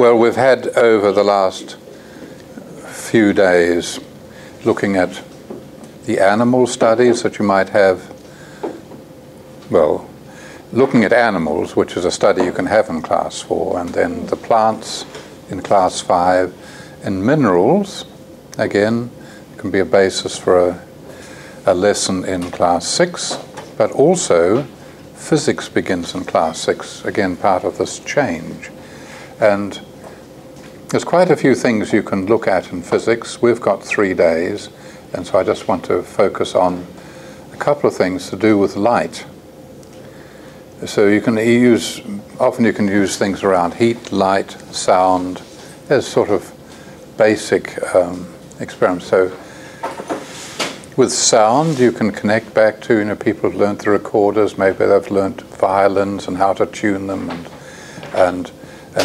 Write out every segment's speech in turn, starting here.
Well, we've had over the last few days looking at the animal studies that you might have, well, looking at animals, which is a study you can have in class 4, and then the plants in class 5, and minerals, again, can be a basis for a lesson in class 6, but also physics begins in class 6, again, part of this change. And there's quite a few things you can look at in physics. We've got 3 days, and so I just want to focus on a couple of things to do with light. So you can use, often you can use things around heat, light, sound, as sort of basic experiments. So with sound, you can connect back to, you know, people have learned the recorders, maybe they've learned violins and how to tune them, and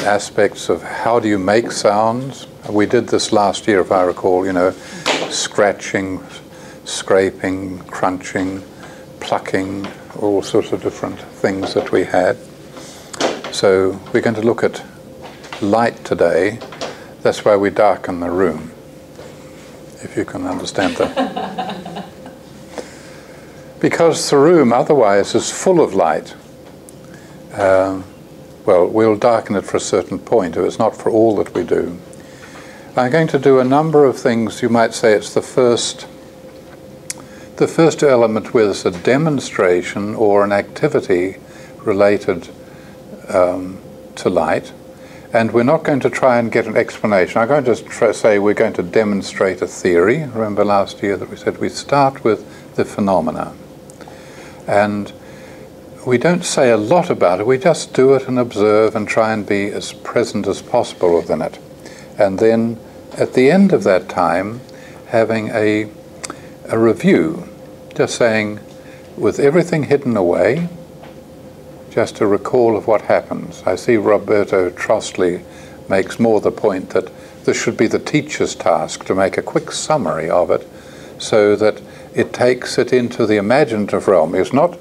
aspects of how do you make sounds. We did this last year, if I recall, you know, scratching, scraping, crunching, plucking, all sorts of different things that we had. So we're going to look at light today. That's why we darken the room, if you can understand that. Because the room otherwise is full of light. Well, we'll darken it for a certain point, if it's not for all that we do. I'm going to do a number of things. You might say it's the first element where there's a demonstration or an activity related to light, and we're not going to try and get an explanation. I'm going to just say we're going to demonstrate a theory. Remember last year that we said we start with the phenomena, and we don't say a lot about it. We just do it and observe and try and be as present as possible within it, and then at the end of that time having a review, just saying, with everything hidden away, just a recall of what happens. I see Roberto Trostli makes more the point that this should be the teacher's task to make a quick summary of it so that it takes it into the imaginative realm. It's not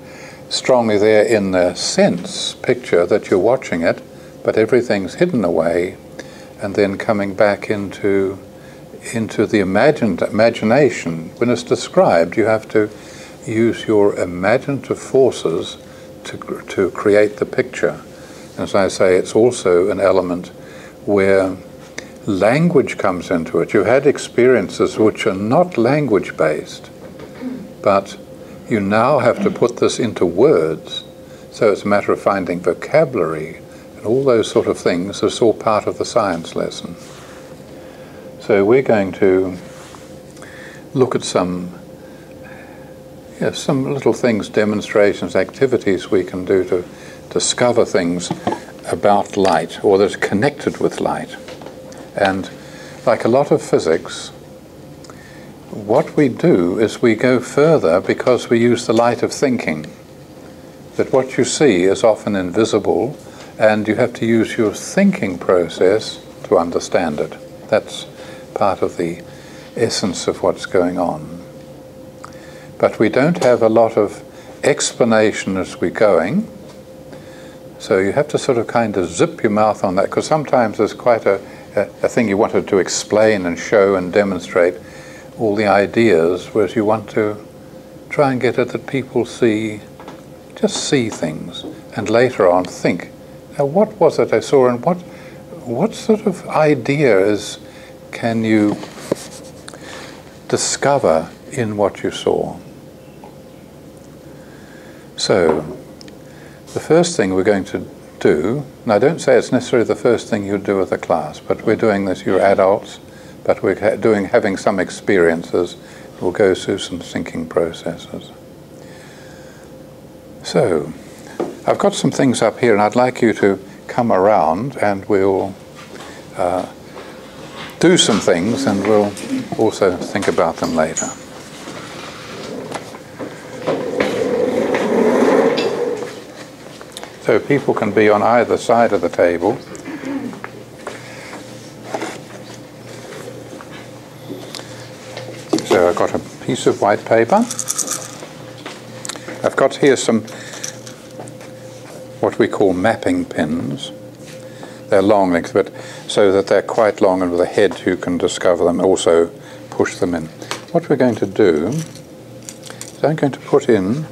strongly there in the sense picture that you're watching it, but everything's hidden away, and then coming back into the imagination. When it's described, you have to use your imaginative forces to create the picture. As I say, it's also an element where language comes into it. You had experiences which are not language-based, but you now have to put this into words. So it's a matter of finding vocabulary, and all those sort of things are all part of the science lesson. So we're going to look at some little things, demonstrations, activities we can do to discover things about light or that's connected with light. And like a lot of physics, what we do is we go further because we use the light of thinking. That what you see is often invisible, and you have to use your thinking process to understand it. That's part of the essence of what's going on. But we don't have a lot of explanation as we're going, so you have to sort of kind of zip your mouth on that, because sometimes there's quite a thing you wanted to explain and show and demonstrate all the ideas, whereas you want to try and get it that people see, just see things, and later on think, now what was it I saw, and what sort of idea is can you discover in what you saw? So, the first thing we're going to do, and I don't say it's necessarily the first thing you do with a class, but we're doing this, you're adults, but we're having some experiences. We'll go through some thinking processes. So, I've got some things up here, and I'd like you to come around, and we'll do some things, and we'll also think about them later. So people can be on either side of the table. So I've got a piece of white paper. I've got here some what we call mapping pins. They're long links, but so that they're quite long, and with a head you can discover them, also push them in. What we're going to do is I'm going to put in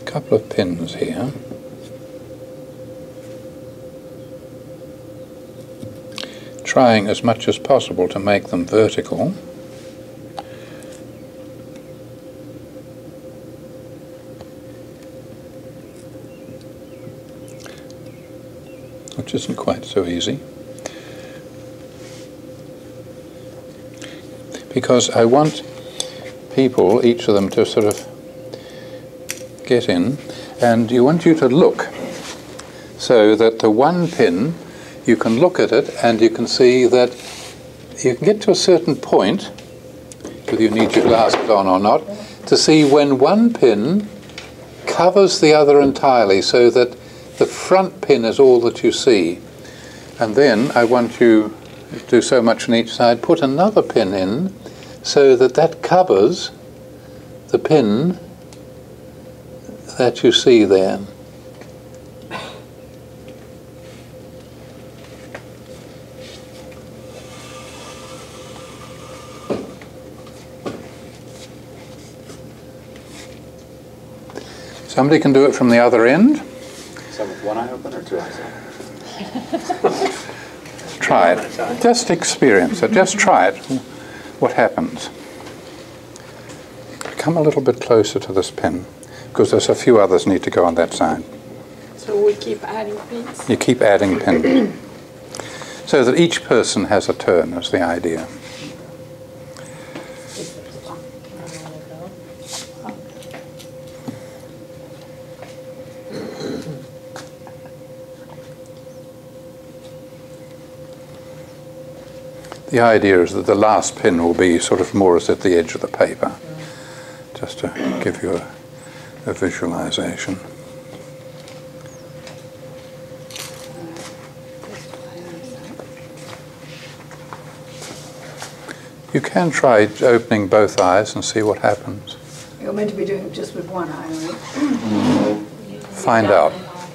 a couple of pins here. Trying as much as possible to make them vertical. Which isn't quite so easy. Because I want people, each of them, to sort of get in, and you want you to look so that the one pin, you can look at it and you can see that you can get to a certain point, whether you need your glasses on or not, to see when one pin covers the other entirely, so that the front pin is all that you see. And then I want you to do so much on each side, put another pin in so that that covers the pin that you see there. Somebody can do it from the other end. So with one eye open or two eyes open? Try it. Just experience it. Just try it. What happens? Come a little bit closer to this pin, because there's a few others need to go on that side. So we keep adding pins? You keep adding pins. So that each person has a turn, is the idea. The idea is that the last pin will be sort of more as at the edge of the paper, just to give you a visualization. You can try opening both eyes and see what happens. You're meant to be doing it just with one eye, aren't you? Find out.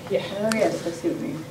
Yeah. Oh, yes, that's what I mean.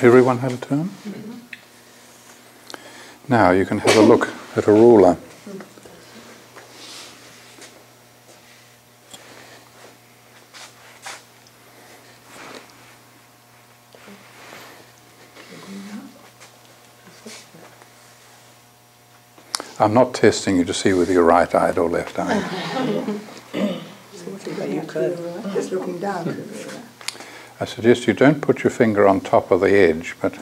Everyone had a turn? Mm-hmm. Now you can have a look at a ruler. I'm not testing you to see whether you're right-eyed or left-eyed. Just looking down. I suggest you don't put your finger on top of the edge, but...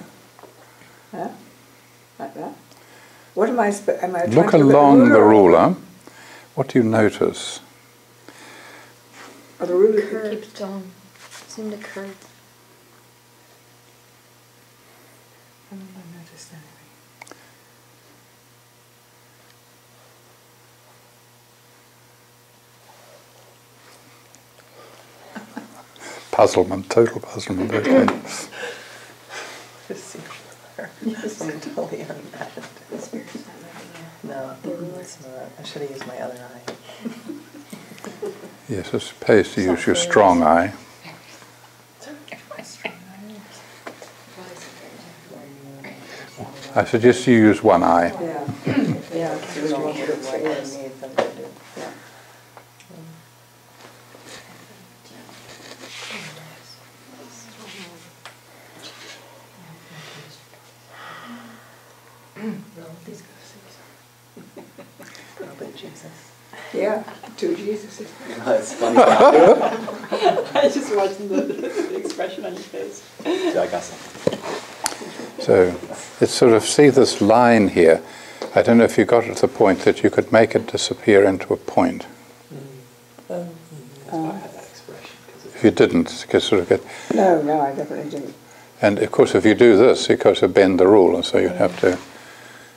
Yeah? Like that? What am I... Look along the ruler. What do you notice? Are the ruler curved? It keeps going. It seemed to curve. I don't know if I noticed anything. Puzzlement, total puzzlement, okay. No, it's not. I should have used my other eye. Yes, it's supposed to use your strong eye. I suggest you use one eye. Yeah. Yeah, because we don't hear what we need them to do. Yeah. Yeah, two Jesuses. It's funny. I just watched the expression on your face. So it's sort of, see this line here. I don't know if you got it to the point that you could make it disappear into a point. I had that expression. If you didn't, you sort of get. No, I definitely didn't. And of course, if you do this, you kind of bend the ruler, so you have to.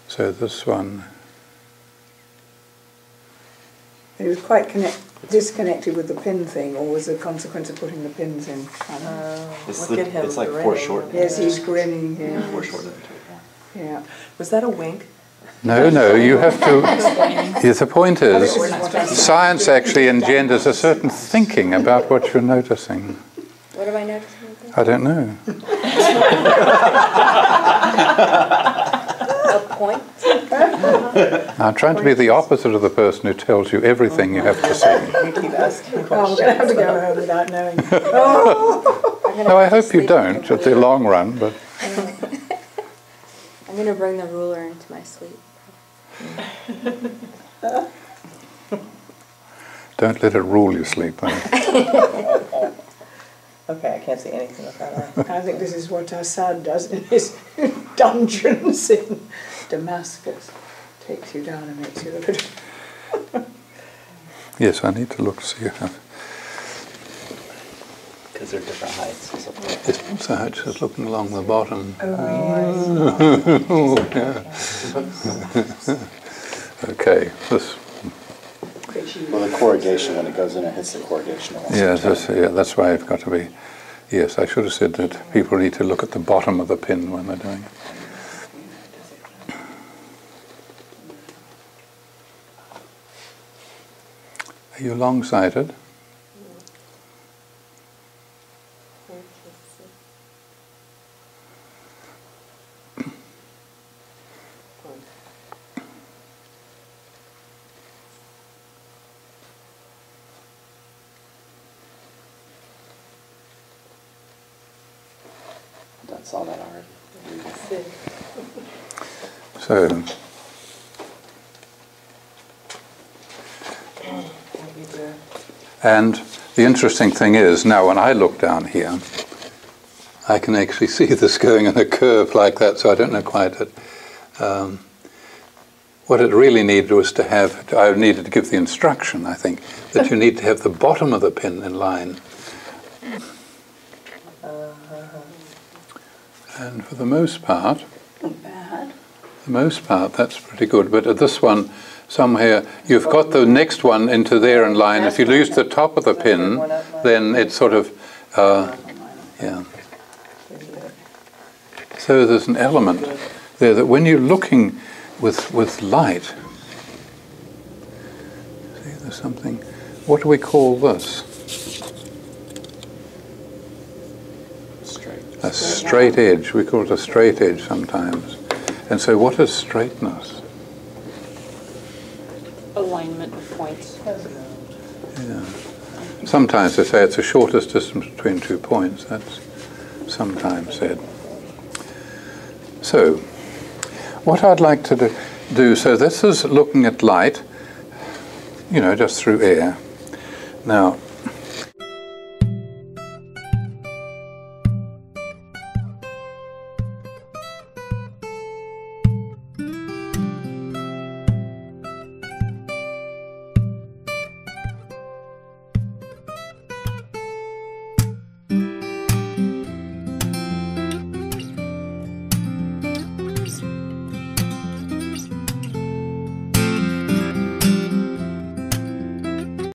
So this one. It was quite disconnected with the pin thing, or was a consequence of putting the pins in? I don't know. It's like foreshortened. Yes, he's grinning. Yeah. Yeah. Foreshortened. Yeah. Was that a wink? No, you have to. The point is, science actually engenders a certain thinking about what you're noticing. What am I noticing? I don't know. A point? I'm trying to be the opposite of the person who tells you everything you have to see. I'm going to have to go home without knowing. No, I hope you don't at the long run, but. I'm going to bring the ruler into my sleep. Don't let it rule your sleep. Okay, I can't see anything with that. I think this is what Assad does in his dungeons in Damascus. Takes you down and makes you look at it. Yes, I need to look to see if because they're different heights or something. So it's just looking along the bottom. Oh, yes. Yeah. Okay, this. Well, the corrugation, when it goes in, it hits the corrugation. That's why I've got to be. Yes, I should have said that people need to look at the bottom of the pin when they're doing it. Are you long-sighted? Saw that already. So, and the interesting thing is, now when I look down here, I can actually see this going in a curve like that, so I don't know quite that. What it really needed was to have, I needed to give the instruction, I think, that you need to have the bottom of the pin in line. And for the most part, that's pretty good. But at this one, somewhere, you've got the next one into there in line. If you lose the top of the pin, then it's sort of, yeah. So there's an element there that when you're looking with light, see, there's something, what do we call this? A straight edge. We call it a straight edge sometimes. And so what is straightness? Alignment of points. Yeah. Sometimes they say it's the shortest distance between two points. That's sometimes said. So what I'd like to do, so this is looking at light, you know, just through air. Now,